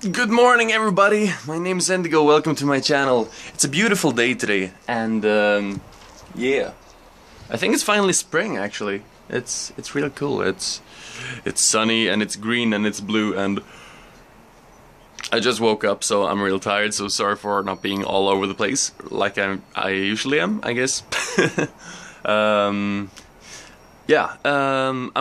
Good morning everybody, my name is Endigo, welcome to my channel. It's a beautiful day today and yeah, I think it's finally spring actually. It's really cool, it's sunny and it's green and it's blue, and I just woke up so I'm real tired, so sorry for not being all over the place like I usually am, I guess.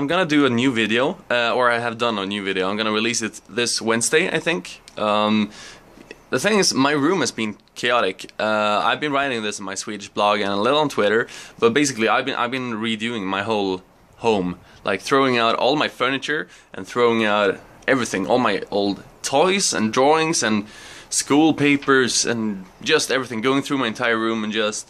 I'm gonna do a new video, or I have done a new video. I'm gonna release it this Wednesday, I think. The thing is, my room has been chaotic. I've been writing this in my Swedish blog and a little on Twitter, but basically I've been redoing my whole home, like throwing out all my furniture and throwing out everything, all my old toys and drawings and school papers and just everything, going through my entire room and just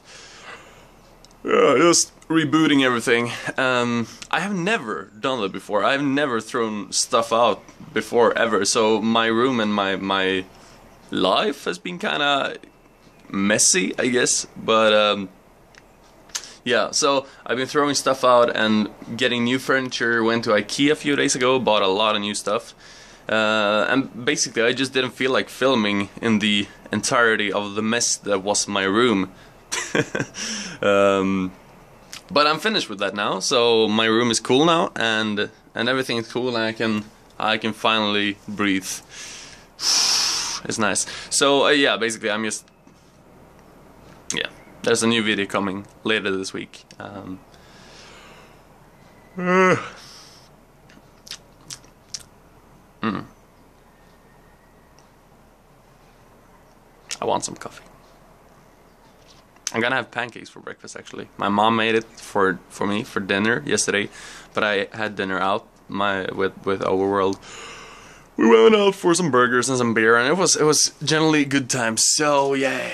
rebooting everything. I have never done that before. I've never thrown stuff out before, ever. So my room and my life has been kind of messy, I guess. But yeah, so I've been throwing stuff out and getting new furniture. Went to IKEA a few days ago, bought a lot of new stuff. And basically I just didn't feel like filming in the entirety of the mess that was my room. But I'm finished with that now, so my room is cool now, and everything is cool, and I can finally breathe. It's nice. So yeah, basically I'm just, yeah, there's a new video coming later this week. I want some coffee. I'm gonna have pancakes for breakfast actually. My mom made it for me for dinner yesterday, but I had dinner out with Overworld. We went out for some burgers and some beer, and it was generally a good time, so yeah.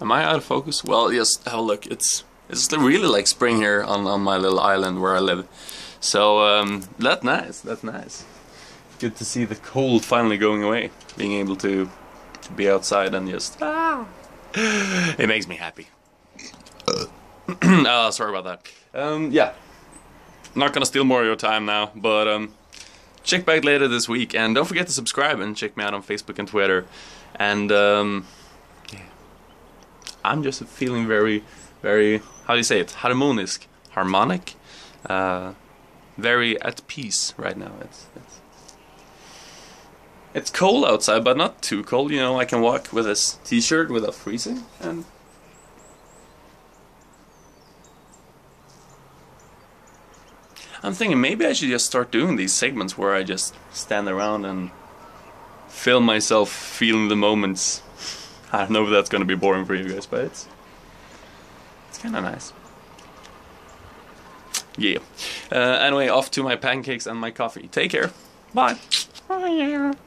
Am I out of focus? Well, yes, have a look. It's really like spring here on my little island where I live. So that's nice. Good to see the cold finally going away, being able to be outside and just it makes me happy. Sorry about that. Yeah, not gonna steal more of your time now, but check back later this week, and don't forget to subscribe and check me out on Facebook and Twitter. And yeah, I'm just feeling very, very, how do you say it, harmonic, very at peace right now. It's cold outside, but not too cold, you know. I can walk with this t-shirt without freezing, and I'm thinking maybe I should just start doing these segments where I just stand around and film myself feeling the moments. I don't know if that's gonna be boring for you guys, but it's kinda nice. Yeah. Anyway, off to my pancakes and my coffee. Take care. Bye. Oh yeah.